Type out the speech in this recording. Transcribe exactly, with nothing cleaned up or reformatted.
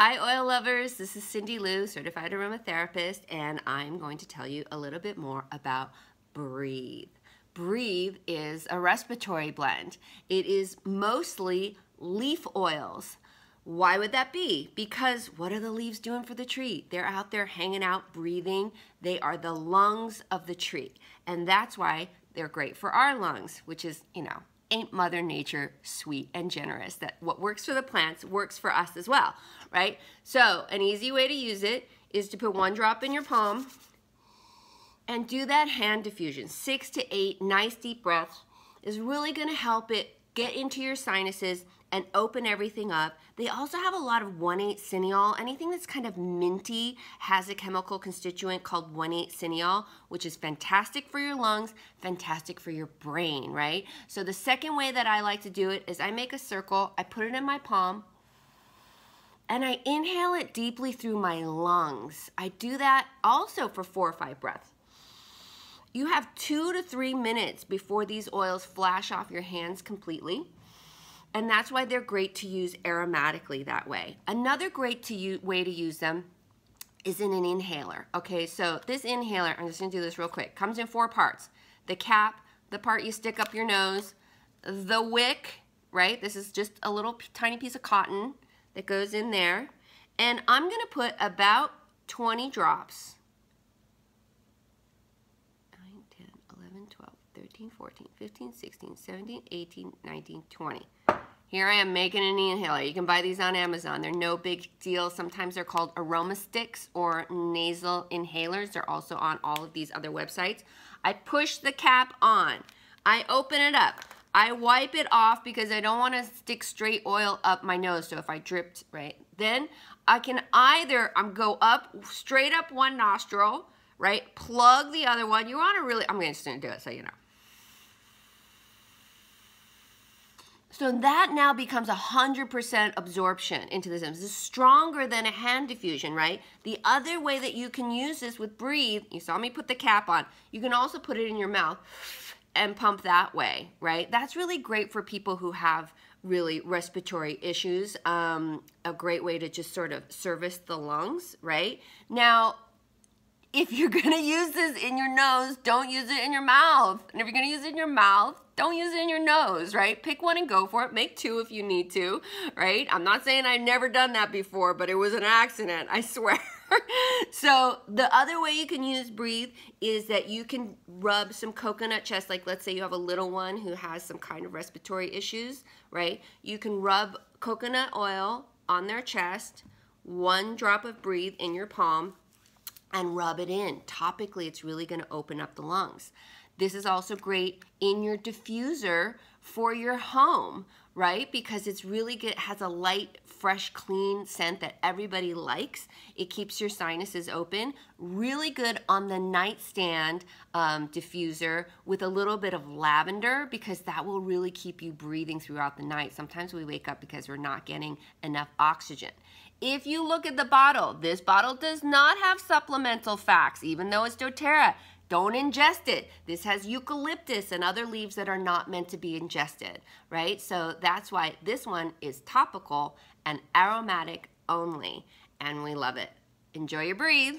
Hi oil lovers, this is Cindy Lou, certified aromatherapist, and I'm going to tell you a little bit more about Breathe. Breathe is a respiratory blend. It is mostly leaf oils. Why would that be? Because what are the leaves doing for the tree? They're out there hanging out, breathing. They are the lungs of the tree, and that's why they're great for our lungs, which is, you know, ain't Mother Nature sweet and generous? That what works for the plants works for us as well, right? So an easy way to use it is to put one drop in your palm and do that hand diffusion. Six to eight nice deep breaths is really gonna help it get into your sinuses and open everything up. They also have a lot of one eight cineol. Anything that's kind of minty has a chemical constituent called one eight cineol, which is fantastic for your lungs, fantastic for your brain, right? So the second way that I like to do it is I make a circle, I put it in my palm, and I inhale it deeply through my lungs. I do that also for four or five breaths. You have two to three minutes before these oils flash off your hands completely. And that's why they're great to use aromatically that way. Another great to use, way to use them is in an inhaler. Okay, so this inhaler, I'm just gonna do this real quick, comes in four parts. The cap, the part you stick up your nose, the wick, right? This is just a little tiny piece of cotton that goes in there. And I'm gonna put about twenty drops. nine, ten, eleven, twelve, thirteen, fourteen, fifteen, sixteen, seventeen, eighteen, nineteen, twenty. Here I am making an inhaler. You can buy these on Amazon. They're no big deal. Sometimes they're called aroma sticks or nasal inhalers. They're also on all of these other websites. I push the cap on. I open it up. I wipe it off because I don't want to stick straight oil up my nose. So if I dripped, right, then I can either um, go up, straight up one nostril, right, plug the other one. You want to really, I'm just going to do it so you know. So that now becomes one hundred percent absorption into the systems. This is stronger than a hand diffusion, right? The other way that you can use this with Breathe, you saw me put the cap on. You can also put it in your mouth and pump that way, right? That's really great for people who have really respiratory issues. Um, a great way to just sort of service the lungs, right? Now, if you're going to use this in your nose, don't use it in your mouth. And if you're going to use it in your mouth, don't use it in your nose, right? Pick one and go for it. Make two if you need to, right? I'm not saying I've never done that before, but it was an accident, I swear. So the other way you can use Breathe is that you can rub some coconut chest, like let's say you have a little one who has some kind of respiratory issues, right? You can rub coconut oil on their chest, one drop of Breathe in your palm, and rub it in. Topically, it's really gonna open up the lungs. This is also great in your diffuser for your home, right? Because it's really good, it has a light, fresh, clean scent that everybody likes. It keeps your sinuses open. Really good on the nightstand um, diffuser with a little bit of lavender, because that will really keep you breathing throughout the night. Sometimes we wake up because we're not getting enough oxygen. If you look at the bottle, this bottle does not have supplemental facts, even though it's doTERRA. Don't ingest it. This has eucalyptus and other leaves that are not meant to be ingested, right? So that's why this one is topical and aromatic only, and we love it. Enjoy your Breathe.